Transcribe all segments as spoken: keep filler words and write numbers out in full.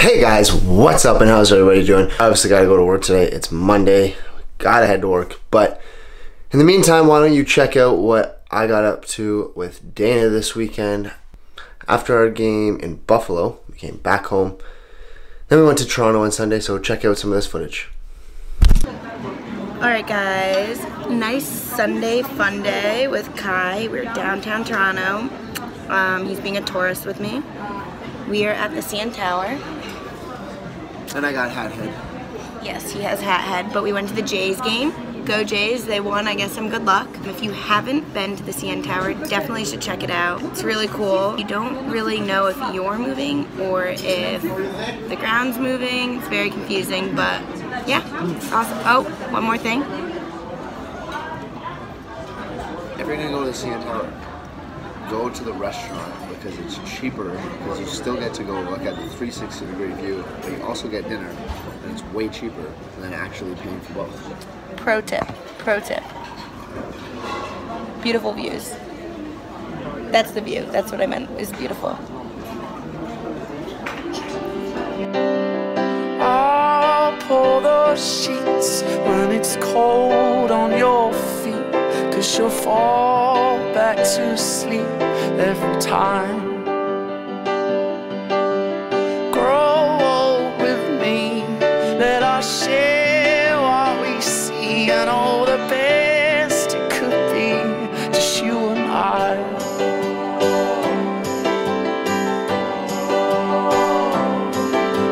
Hey guys, what's up and how's everybody doing? Obviously gotta go to work today. It's Monday. Gotta head to work. But in the meantime, why don't you check out what I got up to with Dana this weekend. After our game in Buffalo, we came back home. Then we went to Toronto on Sunday, so check out some of this footage. Alright guys, nice Sunday fun day with Kai. We're downtown Toronto. Um, he's being a tourist with me. We are at the C N Tower. And I got hat head. Yes, he has hat head, but we went to the Jays game. Go Jays, they won, I guess, some good luck. If you haven't been to the C N Tower, definitely should check it out. It's really cool. You don't really know if you're moving or if the ground's moving. It's very confusing, but yeah, awesome. Oh, one more thing. If you're gonna go to the C N Tower, go to the restaurant because it's cheaper, because you still get to go look at the three sixty degree view, but you also get dinner, and it's way cheaper than actually paying for both. Pro tip, pro tip. Beautiful views. That's the view, that's what I meant, is beautiful. I'll pull those sheets when it's cold on your feet, cause you'll fall back to sleep every time. Grow old with me, let us share what we see, and all the best it could be, just you and I.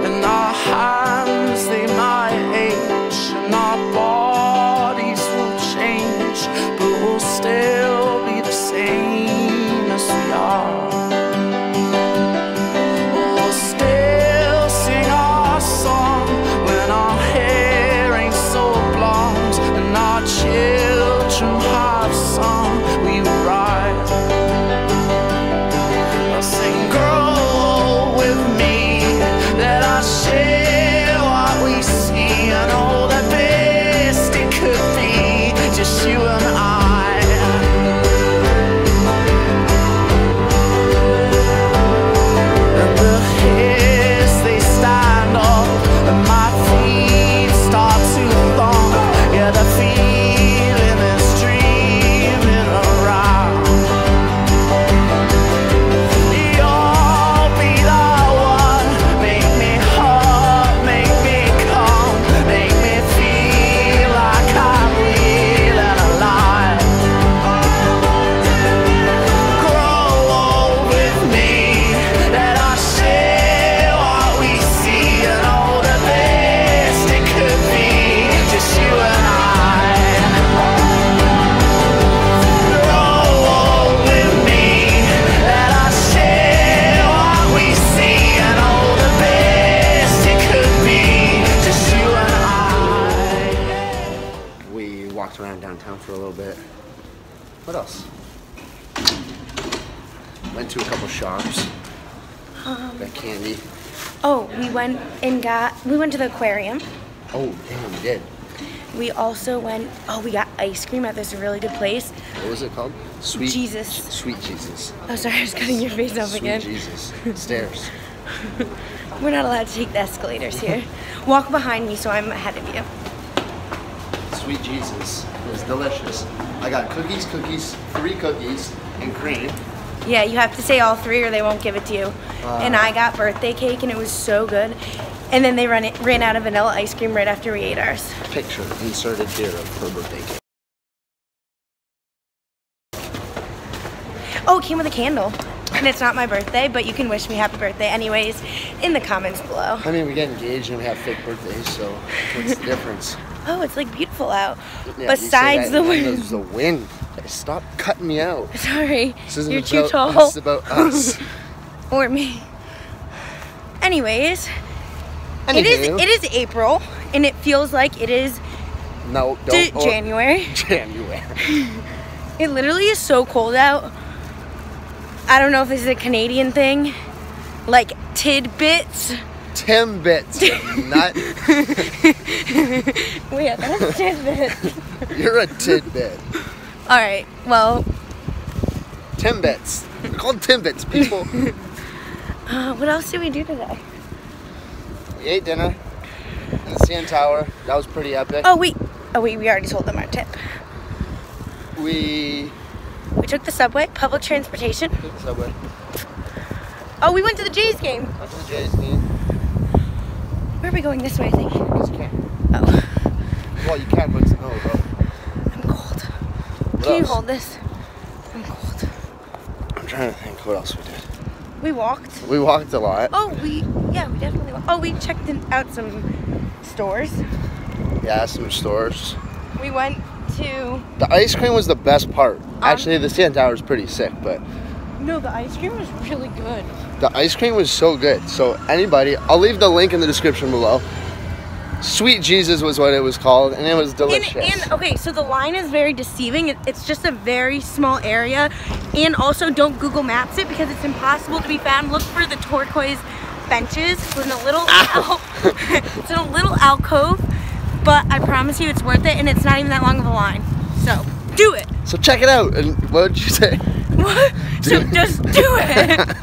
And our hands, they might age, and our bodies will change, but we'll still be the same. We are. We'll still sing our song when our hair ain't so blonde, and our children have sung. We will rise. I'll sing, girl, with me. Let us share what we see, and all the best it could be, just you and I. Around downtown for a little bit. What else? Went to a couple shops. Um, got candy. Oh, we went and got, we went to the aquarium. Oh, damn, we did. We also went, oh, we got ice cream at this really good place. What was it called? Sweet Jesus. Sweet Jesus. Oh, sorry, I was cutting your face off again. Sweet Jesus. Stairs. We're not allowed to take the escalators here. Walk behind me so I'm ahead of you. Sweet Jesus. It was delicious. I got cookies, cookies, three cookies, and cream. Yeah, you have to say all three or they won't give it to you. Uh, and I got birthday cake and it was so good. And then they ran, it, ran out of vanilla ice cream right after we ate ours. Picture inserted here of her birthday cake. Oh, it came with a candle. And it's not my birthday, but you can wish me happy birthday anyways in the comments below. I mean, we get engaged and we have fake birthdays, so what's the difference? Oh, it's like beautiful out. Yeah, besides the wind. The wind. Stop cutting me out. Sorry. This isn't You're about too tall. It's about us. Or me. Anyways, Anywho. it is it is April, and it feels like it is no don't, oh, January. January. It literally is so cold out. I don't know if this is a Canadian thing, like tidbits. Timbits, nut. Wait, that was tidbit. You're a tidbit. All right, well. Timbits. They're called Timbits, people. Uh, what else did we do today? We ate dinner in the C N Tower. That was pretty epic. Oh wait, oh wait, we already told them our tip. We we took the subway, public transportation. Took the subway. Oh, we went to the Jays game. Went to the Jays game. Where are we going? This way, I think. Yes, you can. Oh. Well, you can, but it's no, bro. I'm cold. What can else? You hold this? I'm cold. I'm trying to think what else we did. We walked. We walked a lot. Oh, we, yeah, we definitely walked. Oh, we checked in, out some stores. Yeah, some stores. We went to... The ice cream was the best part. Um, Actually, the C N Tower is pretty sick, but... No, the ice cream was really good. The ice cream was so good. So anybody, I'll leave the link in the description below. Sweet Jesus was what it was called, and it was delicious. And, and okay, so the line is very deceiving. It's just a very small area, and also don't Google Maps it because it's impossible to be found. Look for the turquoise benches. It's in a little, al it's in a little alcove, but I promise you, it's worth it, and it's not even that long of a line. So do it. So check it out. And what would you say? What? So just do it.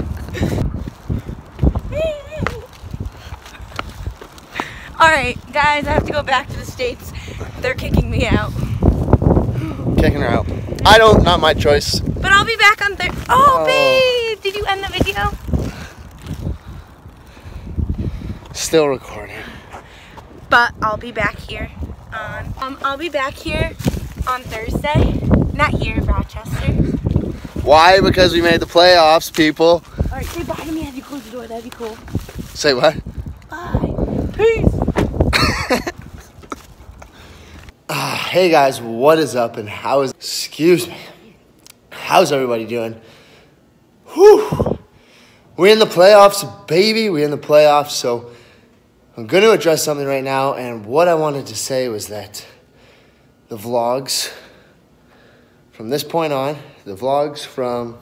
Alright, guys, I have to go back to the States. They're kicking me out. Kicking her out. I don't, not my choice. But I'll be back on Thursday. Oh, oh, babe! Did you end the video? Still recording. But I'll be back here on, um, I'll be back here on Thursday. Not here, Rochester. Why? Because we made the playoffs, people. Alright, say bye to me as you close the door. That'd be cool. Say what? Bye. Peace. uh, hey guys, what is up and how is excuse me how's everybody doing? Whew. We're in the playoffs, baby. We're in the playoffs. So I'm going to address something right now, and what I wanted to say was that the vlogs from this point on the vlogs from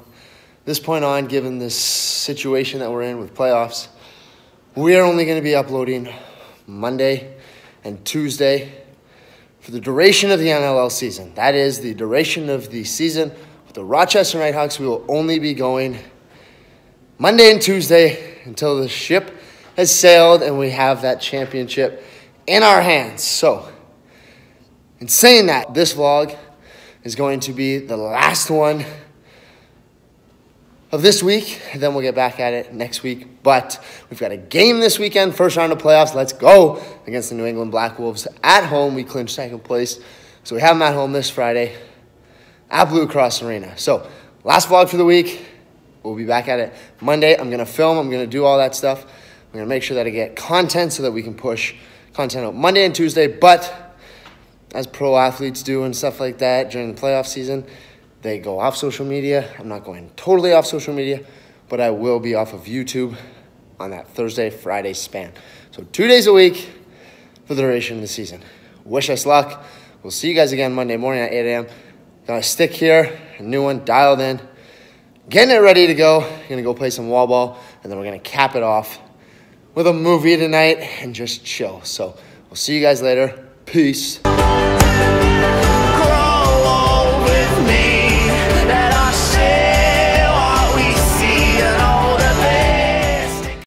this point on given this situation that we're in with playoffs, we are only going to be uploading Monday and Tuesday for the duration of the N L L season. That is the duration of the season. With the Rochester Nighthawks, we will only be going Monday and Tuesday until the ship has sailed and we have that championship in our hands. So, in saying that, this vlog is going to be the last one of this week, and then we'll get back at it next week. But we've got a game this weekend, first round of playoffs. Let's go against the New England Black Wolves at home. We clinched second place, so we have them at home this Friday at Blue Cross Arena. So last vlog for the week. We'll be back at it Monday. I'm gonna film. I'm gonna do all that stuff. I'm gonna make sure that I get content so that we can push content out Monday and Tuesday. But as pro athletes do and stuff like that during the playoff season, they go off social media. I'm not going totally off social media, but I will be off of YouTube on that Thursday, Friday span. So two days a week for the duration of the season. Wish us luck. We'll see you guys again Monday morning at eight A M Gonna stick here, a new one, dialed in. Getting it ready to go. Gonna go play some wall ball, and then we're gonna cap it off with a movie tonight and just chill. So we'll see you guys later. Peace.